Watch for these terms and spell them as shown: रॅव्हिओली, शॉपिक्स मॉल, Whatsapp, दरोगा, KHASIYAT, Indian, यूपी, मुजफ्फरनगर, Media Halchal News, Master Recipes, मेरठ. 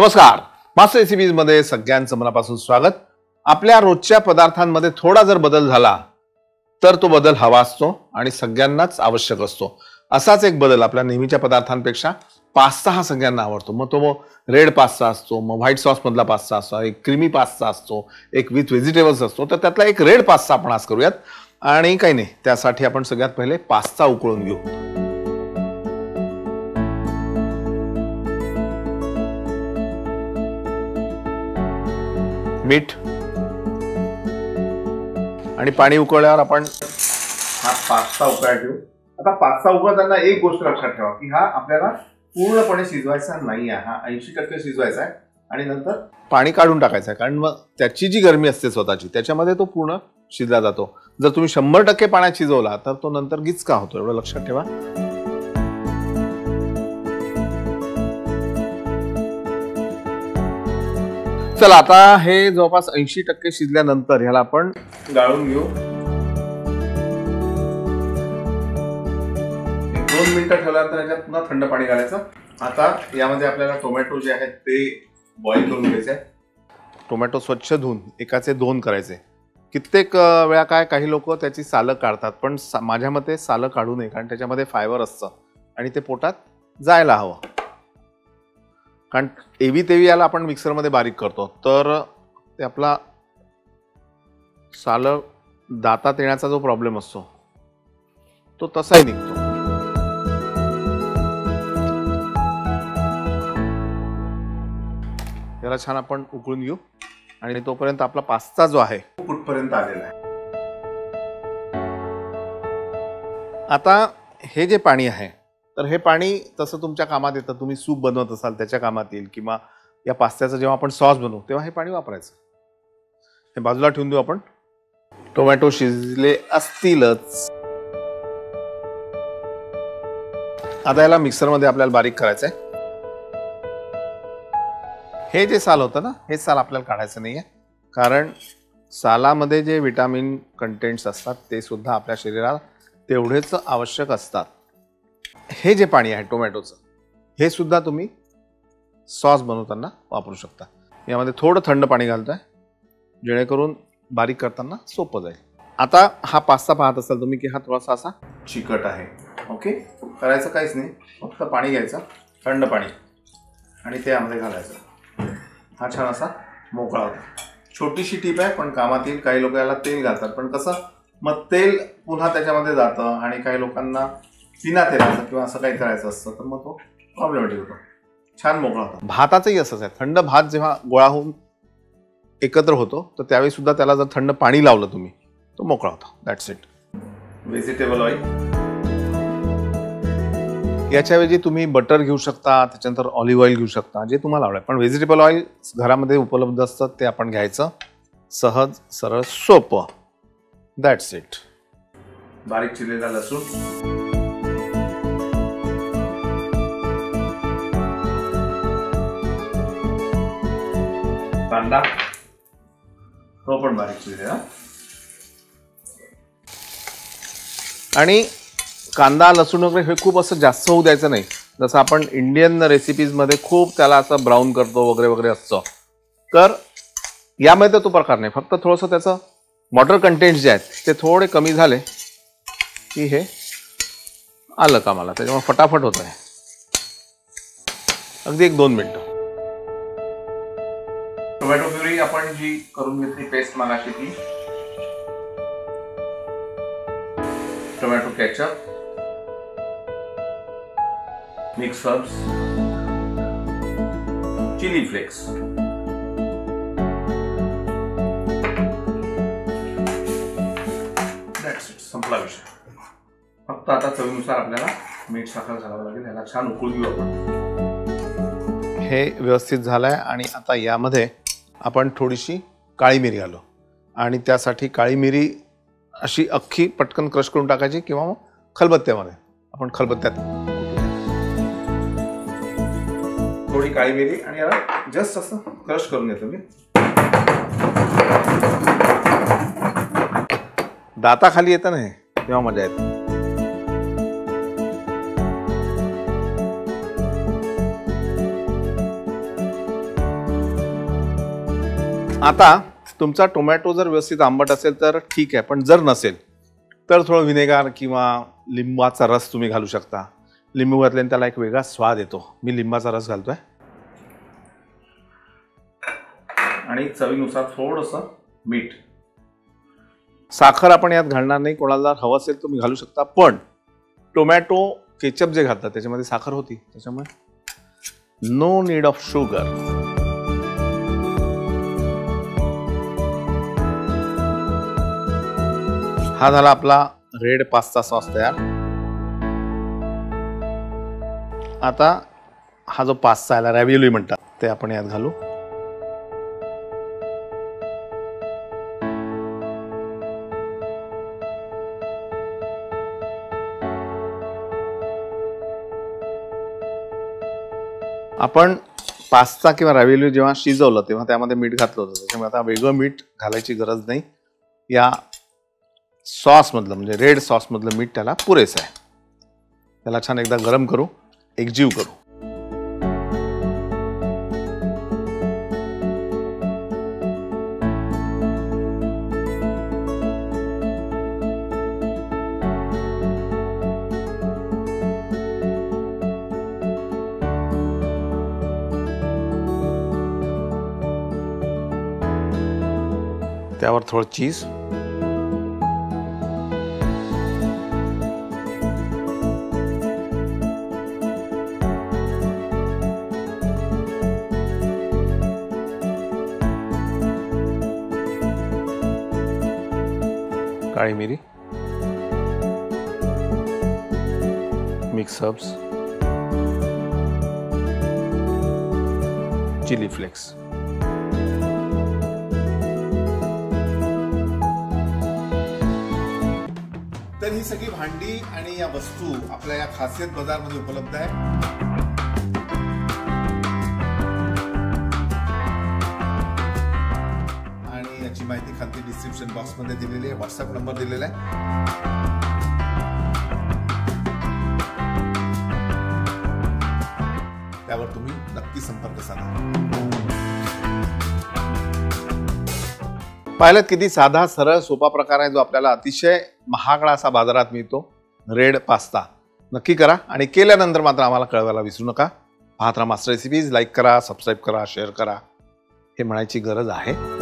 नमस्कार, master recipes मध्ये सगळ्यांचं मनापासून स्वागत। आपल्या रोजच्या पदार्थांमध्ये थोडा जर बदल झाला तर तो बदल हवा असतो आणि सगळ्यांनाच आवश्यक असतो। असाच एक बदल आपल्या नेहमीच्या पदार्थांपेक्षा पास्ता हा सगळ्यांना आवडतो। मग तो रेड पास्ता असतो, मग व्हाईट सॉस मधला पास्ता असतो, एक क्रीमी पास्ता असतो, एक विथ व्हेजिटेबल्स असतो। तर त्यातला एक रेड पास्ता आपण आज करूयात आणि काही नाही, त्यासाठी आपण सगळ्यात पहिले पास्ता उकळून घेऊ। मीठ आणि पाणी उकळल्यावर आपण हा पास्ता उकळत ठेवू। आता पास्ता उकळताना एक गोष्ट लक्षात ठेवा की हा आपल्याला पूर्णपणे शिजवायचा नाही आहे, हा 80% शिजवायचा आहे आणि नंतर पाणी काढून टाकायचं आहे, कारण मग त्याची जी गरमी असते स्वतःची त्याच्यामध्ये तो पूर्ण शिजला जातो। जर तुम्ही 100% पाण्यात शिजवला तर तो नंतर गिचका होतो, एवढं लक्षात ठेवा। चला आता हे जवळपास 80% शिजल्यानंतर ह्याला आपण गाळून घेऊ। 2 मिनिटं ठेवल्यानंतर ह्याच्यात पुन्हा थंड पाणी घालायचं। आता यामध्ये आपल्याला टोमॅटो जे आहेत ते बॉईल करून घ्यायचे। टोमॅटो स्वच्छ धुवून एकाचे 2 करायचे। कित्येक वेळा काही लोक त्याची सालं काढतात, पण माझ्या मते सालं काढू नये, कारण त्याच्यामध्ये फायबर असतं आणि ते पोटात जायला हवं। कारण एवी तेवी याला आपण मिक्सरमध्ये बारीक करतो तर ते आपला साल दातात येण्याचा जो प्रॉब्लेम असतो तो तसाही निघतो। याला छान आपण उकळून घेऊ आणि तोपर्यंत आपला पास्ता जो आहे कुठपर्यंत आलेला आहे। आता हे जे पाणी आहे तर हे पाणी तसं तुमच्या कामात येतं, तुम्ही सूप बनवत असाल त्याच्या कामात येईल, किंवा या पास्त्याचं जेव्हा आपण सॉस बनवू तेव्हा हे पाणी वापरायचं। हे बाजूला ठेवून देऊ आपण। टोमॅटो शिजले असतीलच, आता याला मिक्सरमध्ये आपल्याला बारीक करायचं आहे। हे जे साल होतं ना, हे साल आपल्याला काढायचं नाहीये, कारण सालामध्ये जे विटामिन कंटेंट्स असतात ते सुद्धा आपल्या शरीराला तेवढेच आवश्यक असतात। हे जे पाणी आहे टोमॅटोचं हे सुद्धा तुम्ही सॉस बनवताना वापरू शकता। यामध्ये थोडं थंड पाणी घालतोय जेणेकरून बारीक करताना सोपं जाईल। आता हा पास्ता पाहत असाल तुम्ही की हा थोडासा असा चिकट आहे। ओके, करायचं काहीच नाही, फक्त पाणी घ्यायचं, थंड पाणी, आणि ते यामध्ये घालायचं। हा छान असा मोकळा होता। छोटीशी टीप आहे पण कामात येईल। काही लोक याला तेल घालतात, पण कसं मग तेल पुन्हा त्याच्यामध्ये जातं आणि काही लोकांना बिना तेलाचं किंवा असं काही करायचं असतं तर मग तो प्रॉब्लेमॅटिक होतो। छान मोकळा होता। भाताचंही असंच आहे, थंड भात जेव्हा गोळा होऊन एकत्र होतो तर त्यावेळी सुद्धा त्याला जर थंड पाणी लावलं तुम्ही तो मोकळा होता। That's it. व्हेजिटेबल ऑइल याच्याऐवजी तुम्ही बटर घेऊ शकता, त्याच्यानंतर ऑलिव्ह ऑइल घेऊ शकता, जे तुम्हाला आवडेल, पण व्हेजिटेबल ऑइल घरामध्ये उपलब्ध असतं ते आपण घ्यायचं। सहज सरळ सोपं। That's it. बारीक चिरलेला लसूण, कांदा तो पण बारीक चिरलेला, आणि कांदा लसूण वगैरे हे खूप असं जास्त होऊ द्यायचं नाही, जसं आपण इंडियन रेसिपीज मध्ये खूप त्याला असं ब्राऊन करतो वगैरे वगैरे असतं, तर यामध्ये तर तो प्रकार नाही। फक्त थोडंसं त्याचं वॉटर कंटेंट जे आहेत ते थोडे कमी झाले की हे आलं कामाला, त्याच्यामुळे फटाफट होतं आहे। अगदी 1-2 मिनिटं। टोमॅटो प्युरी आपण जी करून घेतली पेस्ट मागाशी ती, tomato ketchup, mix herbs, chilli flakes, that's it, संपला विषय। फक्त आता चवीनुसार आपल्याला मीठ साखर घालावं लागेल। याला छान उकळून घेऊ आपण। हे व्यवस्थित झालंय आणि आता यामध्ये आपण थोडीशी काळी मिरी घालू, आणि त्यासाठी काळी मिरी अशी अख्खी पटकन क्रश करून टाकायची किंवा मग खलबत्त्यामध्ये, आपण खलबत्त्यात थोडी काळी मिरी आणि याला जस्ट असं क्रश करून घेतो मी। दाताखाली येतं नाही तेव्हा मजा येते। आता तुमचा टोमॅटो जर व्यवस्थित आंबट असेल तर ठीक आहे, पण जर नसेल तर थोडं व्हिनेगर किंवा लिंबाचा रस तुम्ही घालू शकता। लिंबू घातल्याने त्याला एक वेगळा स्वाद येतो। मी लिंबाचा रस घालतोय आणि चवीनुसार थोडंसं मीठ, साखर आपण यात घालणार नाही। कोणाला हवं असेल तुम्ही घालू शकता, पण टोमॅटो केचप जे घालतात त्याच्यामध्ये साखर होती, त्याच्यामुळे नो नीड ऑफ शुगर। हा झाला आपला रेड पास्ता सॉस तयार। आता हा जो पास्ता आहे रॅव्हिओली म्हणतात, ते आपण यात घालू। आपण पास्ता किंवा रॅव्हिओली जेव्हा शिजवलं तेव्हा त्यामध्ये मीठ घातलं होतं, त्यामुळे आता वेगळं मीठ घालायची गरज नाही। या सॉस मधलं म्हणजे रेड सॉस मधलं मीठ त्याला पुरेसं आहे। त्याला छान एकदा गरम करू, एकजीव करू। त्यावर थोडं चीज, काळी मिरी, मिक्स हर्ब्स, चिली फ्लेक्स, तर ही सगळी भांडी आणि या वस्तू आपल्या या खासियत बाजार मध्ये उपलब्ध आहे। माहिती खाली डिस्क्रिप्शन बॉक्स मध्ये दिलेली आहे, व्हॉट्सअप नंबर दिलेला आहे, त्यावर तुम्ही नक्की संपर्क साधा। पाहिलं किती साधा सरळ सोपा प्रकार आहे जो आपल्याला अतिशय महागडा असा बाजारात मिळतो, रेड पास्ता। नक्की करा आणि केल्यानंतर मात्र आम्हाला कळवायला विसरू नका। पाहत रहा मास्टर रेसिपीज, लाईक करा, सबस्क्राईब करा, शेअर करा, हे म्हणायची गरज आहे।